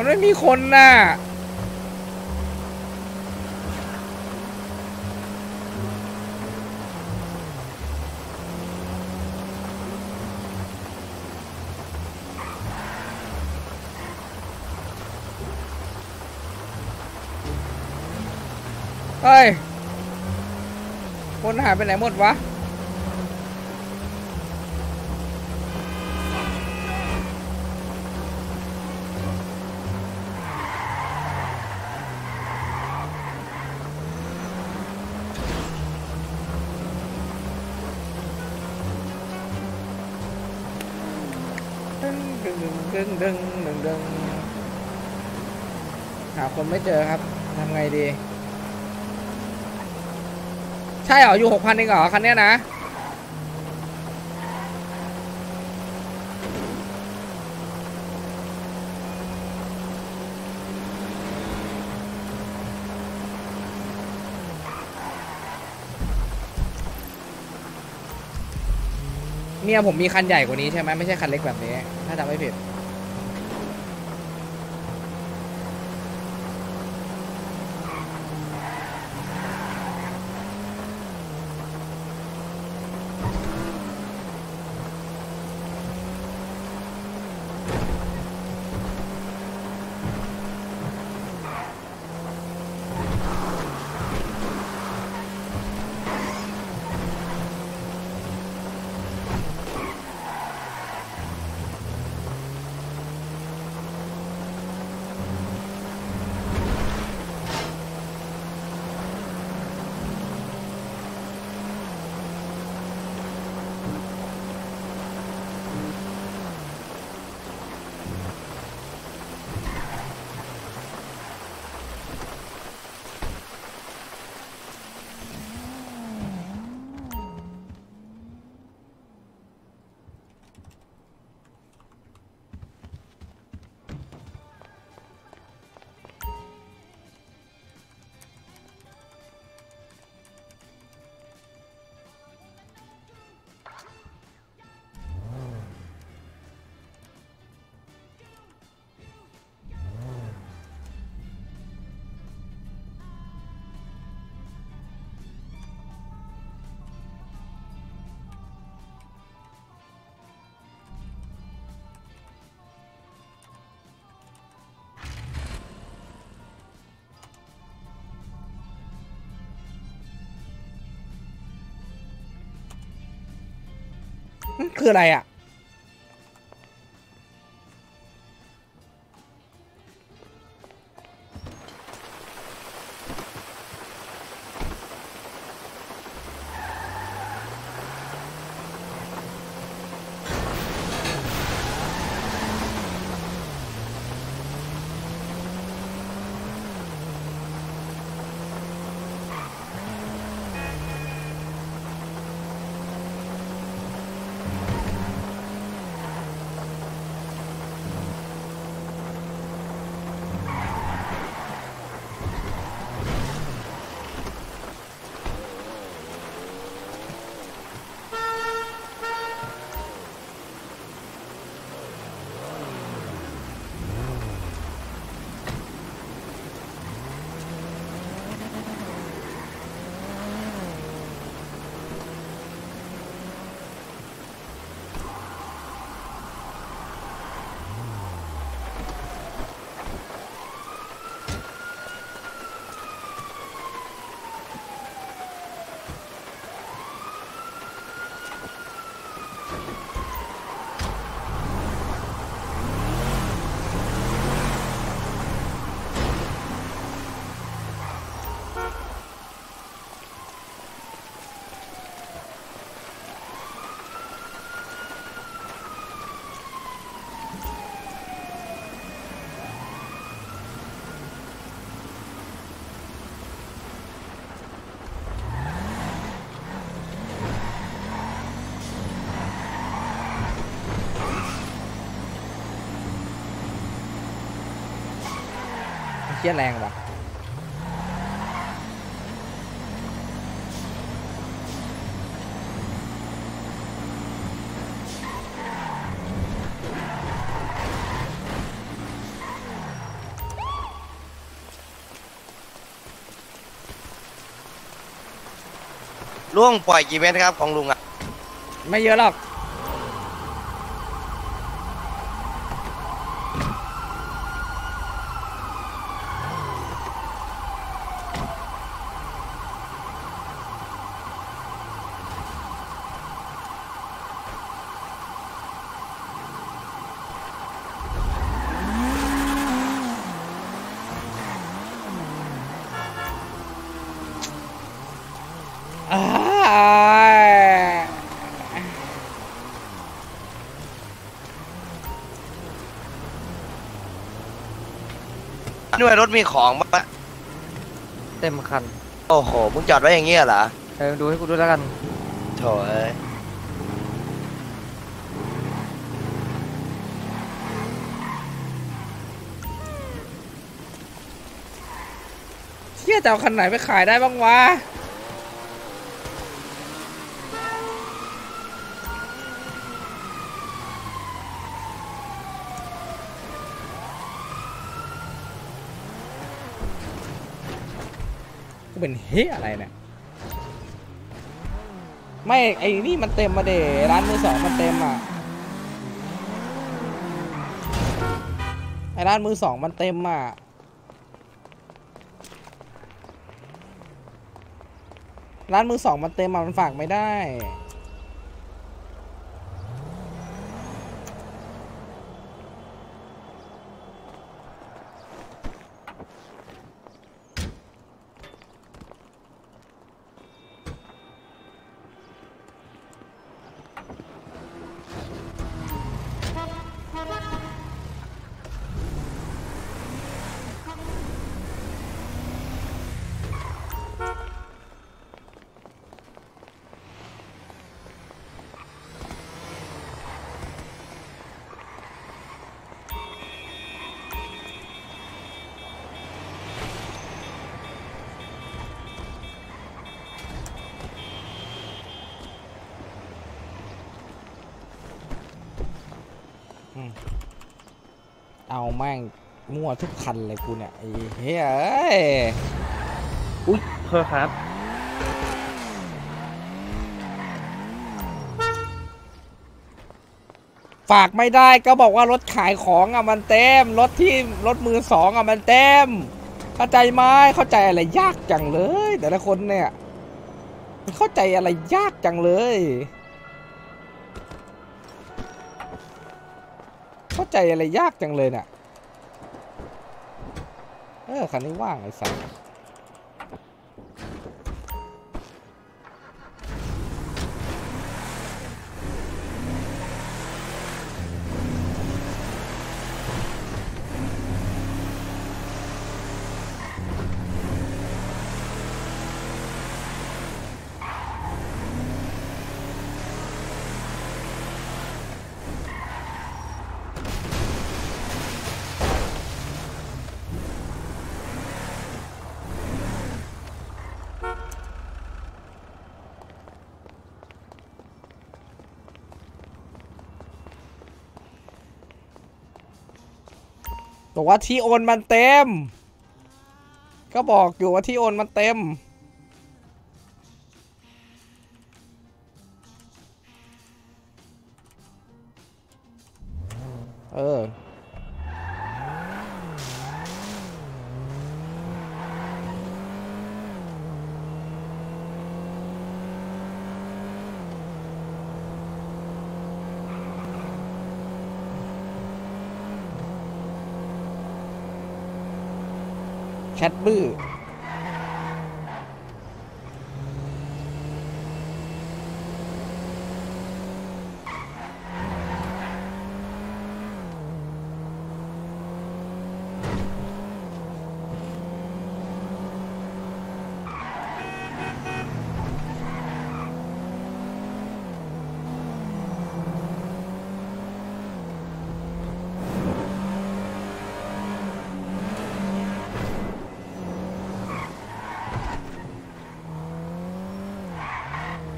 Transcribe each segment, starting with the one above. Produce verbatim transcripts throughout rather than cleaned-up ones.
มันไม่มีคนน่ะเฮ้ยคนหายไปไหนหมดวะดึงดึงดึงดึงดึงดึงหาคนไม่เจอครับทำไงดีใช่เหรออยู่หกพันเองเหรอคันนี้นะเนี่ยผมมีคันใหญ่กว่านี้ใช่ไหมไม่ใช่คันเล็กแบบนี้ถ้าจำไม่ผิดคืออะไรอ่ะเชี่ยแรงว่ะ ล่วงปล่อยกี่เมตรครับของลุงอ่ะไม่เยอะหรอกด้วยรถมีของปะเต็มคันโอ้โหมึงจอดไว้อย่างเงี้ยเหรอเออดูให้กูดูแล้วกันโถเอ้ยเที่ยจะเอาคันไหนไปขายได้บ้างวะเป็นเฮ้อะไรเนี่ยไม่ไอ้นี่มันเต็มมาเดร้านมือสองมันเต็มอ่ะไอ้ร้านมือสองมันเต็มอ่ะร้านมือสองมันเต็มอ่ะมันฝากไม่ได้เอาแม่งมั่วทุกคันเลยกูเนี่ยไอ้เฮ้ยอุ๊ยเพ้อครับฝากไม่ได้ก็บอกว่ารถขายของอ่ะมันเต็มรถที่รถมือสองอ่ะมันเต็มเข้าใจไหมเข้าใจอะไรยากจังเลยแต่ละคนเนี่ยเข้าใจอะไรยากจังเลยเข้าใจอะไรยากจังเลยน่ะเออคันนี้ว่างไอ้สัสบอกว่าที่โอนมันเต็มก็บอกอยู่ว่าที่โอนมันเต็มเออแคทบื้อ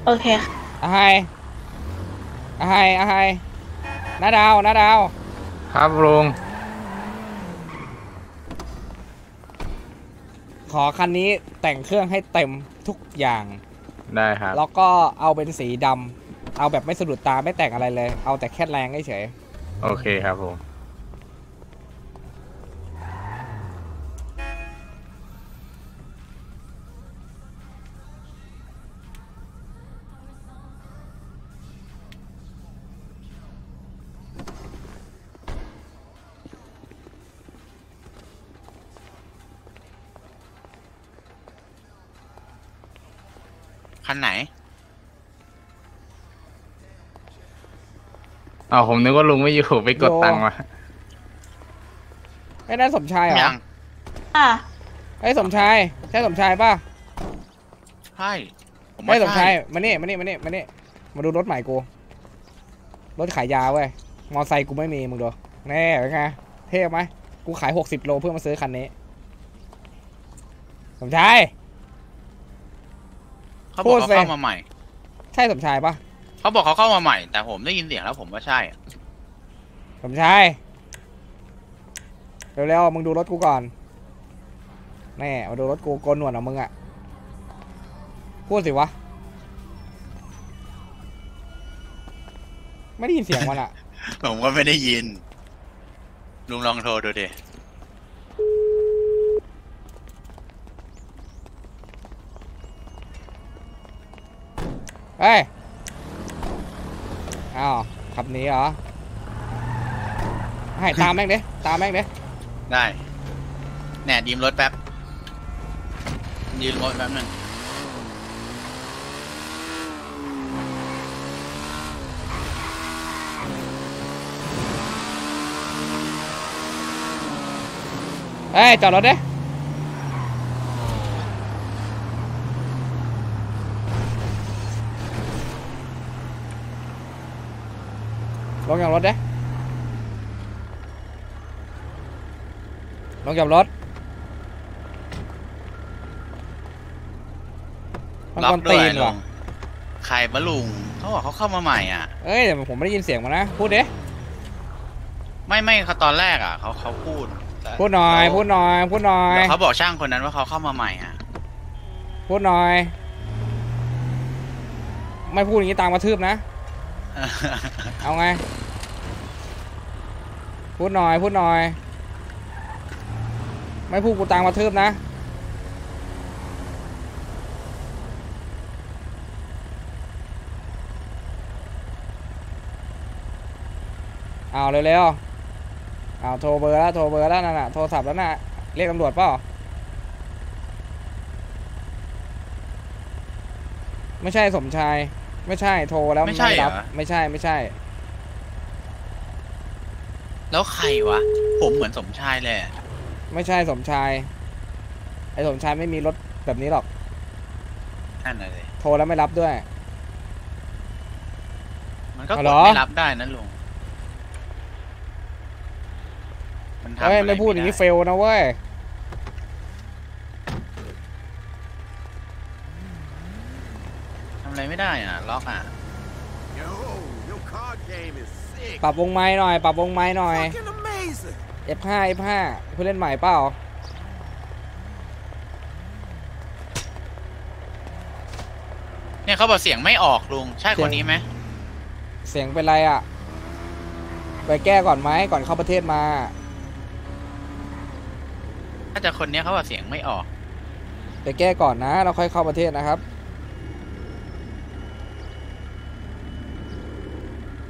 โอเคอาไฮอาไฮอาไฮน้าดาวน้าดาวครับลุงขอคันนี้แต่งเครื่องให้เต็มทุกอย่าง ได้ครับแล้วก็เอาเป็นสีดำเอาแบบไม่สะดุดตาไม่แต่งอะไรเลยเอาแต่แค่แรงเฉยโอเคครับผมคันไหนอ๋อผมนึกว่าลุงไม่อยู่ไปกดตังค์มาไม่ได้สมชายเหรออ่ะไอ้สมชายใช่สมชายป่ะใช่ไม่สมชายมานี่มานี่มานี่มานี่มาดูรถใหม่กูรถขายยาเว้ยมอไซค์กูไม่มีมึงดูแน่เป็นไงเท่ไหมกูขายหกสิบโลเพื่อมาซื้อคันนี้สมชายเขาบอกเขาเข้ามาใหม่ใช่สมชายปะเขาบอกเขาเข้ามาใหม่แต่ผมได้ยินเสียงแล้วผมว่าใช่สมชายเร็วๆมึงดูรถกูก่อนแน่มาดูรถกูโกนหนวดของมึงอ่ะพูดสิวะไม่ได้ยินเสียงมันอ่ะ ผมก็ไม่ได้ยินลุงลองโทรดูดิเฮ้ย อ้าวขับหนีเหรอให้ตามแม่งดิตามแม่งดิได้แหน่ยืมรถแป๊บยืมรถแป๊บนึงเฮ้ยจอดรถดิลงจากรถเด้ลงจากรถมันคนตีนว่ะใครบะลุงเขาบอกเขาเข้ามาใหม่อ่ะเอ้ยแต่ผมไม่ได้ยินเสียงมันนะพูดเด้ไม่ไม่เขาตอนแรกอ่ะเขาเขาพูดพูดหน่อยพูดหน่อยพูดหน่อยเขาบอกช่างคนนั้นว่าเขาเข้ามาใหม่อ่ะพูดหน่อยไม่พูดอย่างนี้ตามกระทืบนะเอาไงพูดหน่อยพูดหน่อยไม่พูดกูตามมาทืบนะเอาเร็วๆเอาโทรเบอร์แล้วโทรเบอร์แล้วนั่นน่ะโทรศัพท์แล้วน่ะเรียกตำรวจเปล่าไม่ใช่สมชายไม่ใช่โทรแล้วไม่ใช่รับไม่ใช่ไม่ใช่แล้วใครวะผมเหมือนสมชายเลยไม่ใช่สมชายไอ้สมชายไม่มีรถแบบนี้หรอกนั่นเลยโทรแล้วไม่รับด้วยมันก็ไม่รับได้นั่นลุงมันทำไม่พูดอย่างนี้เฟลนะเว้ยอะไรไม่ได้อ่ะล็อกอ่ะปรับวงไม้หน่อยปรับวงไม้หน่อย เอฟ ห้า เอฟ ห้า ผู้เล่นใหม่เปล่าเนี่ยเขาบอกเสียงไม่ออกลุงใช่คนนี้ไหมเสียงเป็นไรอ่ะไปแก้ก่อนไหมก่อนเข้าประเทศมาถ้าจะคนนี้เขาบอกเสียงไม่ออกไปแก้ก่อนนะเราค่อยเข้าประเทศนะครับ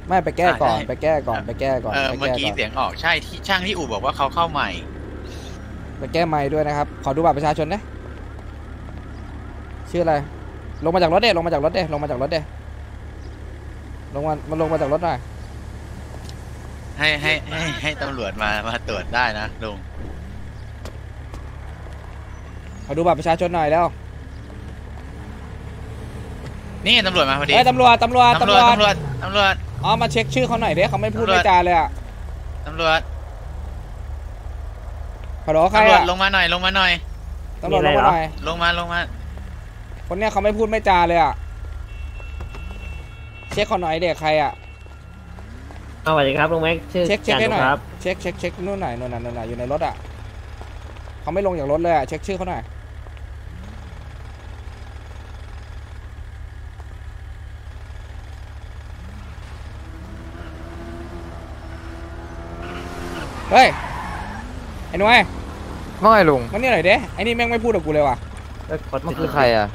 ไม่ไปแก้ก่อนไปแก้ก่อนไปแก้ก่อนเออเมื่อกี้เสียงออกใช่ที่ช่างที่อู่บอกว่าเขาเข้าใหม่ไปแก้ใหม่ด้วยนะครับขอดูบัตรประชาชนนะชื่ออะไรลงมาจากรถเด้ลงมาจากรถเด้ลงมาจากรถเด้ลงมามันลงมาจากรถหน่อยให้ให้ให้ให้ตำรวจมามาตรวจได้นะลุงขอดูบัตรประชาชนหน่อยแล้วนี่ตำรวจมาพอดีเฮ้ยตำรวจตำรวจตำรวจตำรวจตำรวจอ๋อมาเช็คชื่อเขาหน่อยดิเขาไม่พูดไม่จาเลยอ่ะตำรวจขอร้องใครอ่ะลงมาหน่อยลงมาหน่อยตำรวจลงมาหน่อยลงมาลงมาคนเนี้ยเขาไม่พูดไม่จาเลยอ่ะเช็คเขาหน่อยเด็กใครอ่ะสวัสดีครับลุงแม็กเช็คเช็คให้หน่อยเช็คเช็คเช็คนู่นหน่อยนู่นน่ะนู่นน่ะอยู่ในรถอ่ะเขาไม่ลงจากรถเลยอ่ะเช็คชื่อเขาหน่อย เฮ้ยไอ้หนุ่ยว่าไงลุงมันนี่หน่อยเด้ไอ้นี่แม่งไม่พูดกับกูเลยว่ะมันคือใครอ่ะ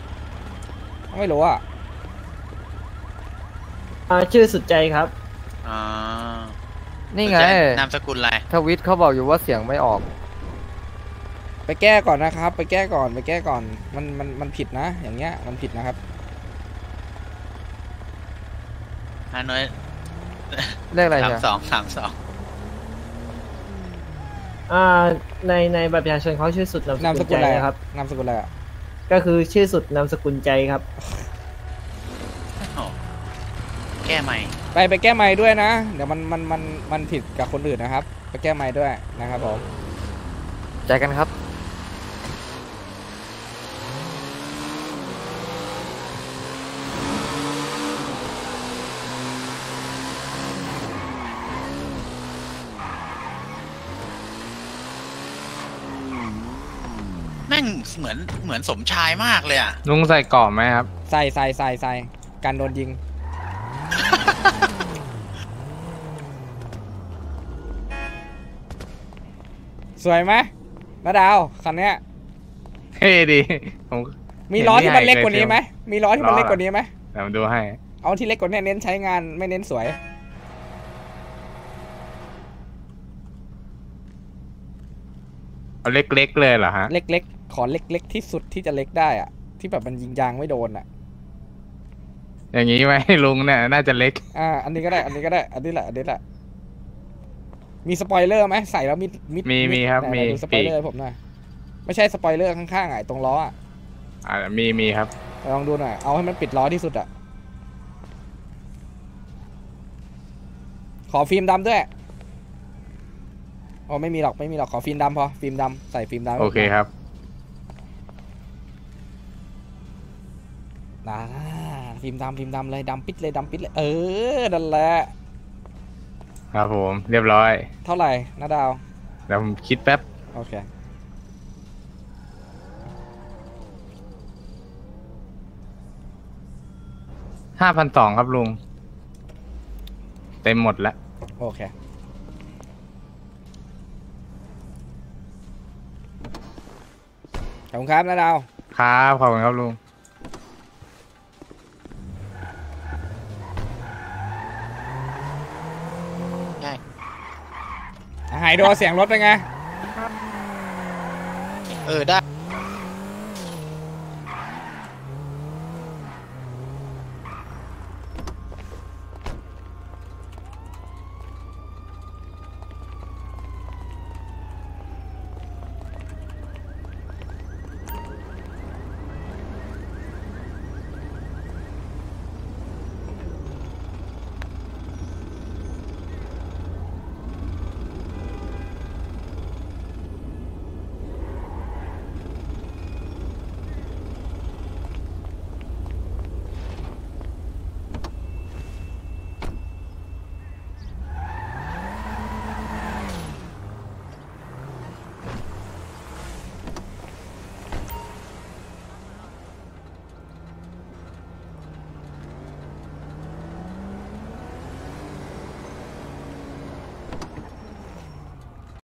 ไม่รู้อ่ะชื่อสุดใจครับอ่านี่ไงนามสกุลอะไรทวิตเขาบอกอยู่ว่าเสียงไม่ออกไปแก้ก่อนนะครับไปแก้ก่อนไปแก้ก่อนมันมันมันผิดนะอย่างเงี้ยมันผิดนะครับอันน้อยเลขอะไรครับสามสองสามสองอ่าในในบัตรประชาชนเขาชื่อสุดนามสกุลใจครับนามสกุลอะไรก็คือชื่อสุดนามสกุลใจครับแก้ใหม่ไปไปแก้ใหม่ด้วยนะเดี๋ยวมันมันมันมันผิดกับคนอื่นนะครับไปแก้ใหม่ด้วยนะครับผมใจกันครับแม่งเหมือนเหมือนสมชายมากเลยอะลุงใส่ก่อไหมครับใส่ใส่ใส่ใส่การโดนยิงสวยไหมน้าดาวคันนี้เฮ้ดีมีล้อที่มันเล็กกว่านี้ไหมมีล้อที่มันเล็กกว่านี้ไหมแต่มาดูให้เอาที่เล็กกว่านี้เน้นใช้งานไม่เน้นสวยเอาเล็กๆเลยเหรอฮะเล็กๆขอเล็กๆที่สุดที่จะเล็กได้อะที่แบบมันยิงยางไม่โดนอะอย่างนี้ไหมลุงเนี่ยน่าจะเล็กอ่าอันนี้ก็ได้อันนี้ก็ได้อันนี้แหละอันนี้แหละมีสปอยเลอร์ไหมใส่แล้วมิดมิดมีมีครับมีสปอยเลอร์ผมหน่อยไม่ใช่สปอยเลอร์ข้างๆไอ้ตรงล้ออ่ะอ่ามีมีครับลองดูหน่อยเอาให้มันปิดล้อที่สุดอ่ะขอฟิล์มดำด้วยอ๋อไม่มีหรอกไม่มีหรอกขอฟิล์มดำพอฟิล์มดำใส่ฟิล์มดำโอเคครับนะฟิล์มดำฟิล์มดำเลยดำปิดเลยดำปิดเลยเออนั่นแหละครับผมเรียบร้อยเท่าไหร่นะดาวเดี๋ยวผมคิดแป๊บโอเคห้าพันสองครับลุงเต็มหมดแล้วโอเคขอบคุณครับนะดาวครับขอบคุณครับลุงหายโดนเสียงรถเป็นไงเออได้